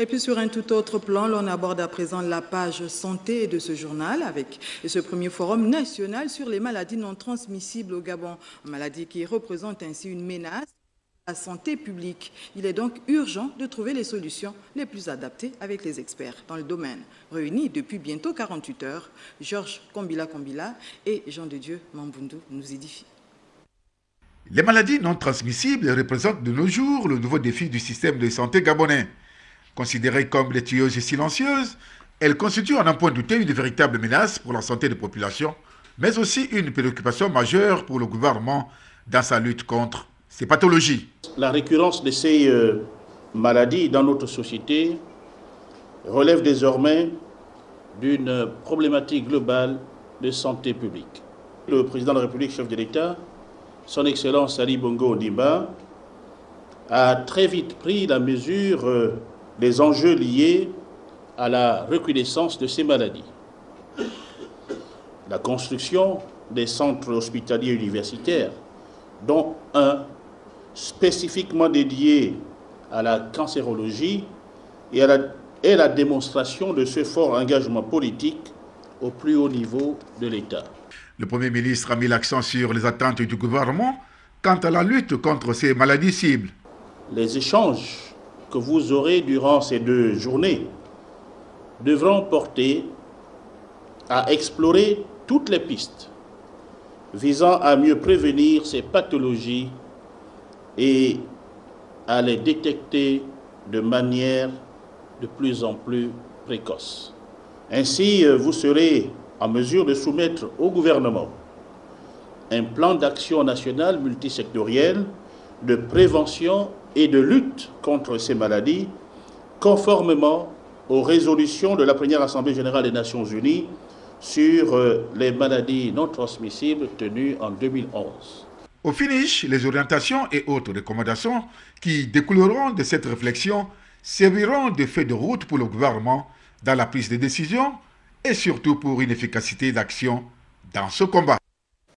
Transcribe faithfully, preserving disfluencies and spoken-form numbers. Et puis sur un tout autre plan, l'on aborde à présent la page santé de ce journal avec ce premier forum national sur les maladies non transmissibles au Gabon, maladies qui représentent ainsi une menace à la santé publique. Il est donc urgent de trouver les solutions les plus adaptées avec les experts dans le domaine. Réunis depuis bientôt quarante-huit heures, Georges Kombila Kombila et Jean de Dieu Mambundou nous édifient. Les maladies non transmissibles représentent de nos jours le nouveau défi du système de santé gabonais. Considérées comme les tueuses silencieuses, elles constituent à n'en point douter une véritable menace pour la santé des populations, mais aussi une préoccupation majeure pour le gouvernement dans sa lutte contre ces pathologies. La récurrence de ces euh, maladies dans notre société relève désormais d'une problématique globale de santé publique. Le président de la République, chef de l'État, Son Excellence Ali Bongo Ondimba, a très vite pris la mesure des enjeux liés à la recrudescence de ces maladies. La construction des centres hospitaliers universitaires, dont un spécifiquement dédié à la cancérologie, et à la, et la démonstration de ce fort engagement politique au plus haut niveau de l'État. Le Premier ministre a mis l'accent sur les attentes du gouvernement quant à la lutte contre ces maladies cibles. Les échanges que vous aurez durant ces deux journées devront porter à explorer toutes les pistes visant à mieux prévenir ces pathologies et à les détecter de manière de plus en plus précoce. Ainsi, vous serez en mesure de soumettre au gouvernement un plan d'action national multisectoriel de prévention et de lutte contre ces maladies, conformément aux résolutions de la première Assemblée générale des Nations unies sur les maladies non transmissibles tenues en deux mille onze. Au finish, les orientations et autres recommandations qui découleront de cette réflexion serviront de feuille de route pour le gouvernement dans la prise de décision et surtout pour une efficacité d'action dans ce combat.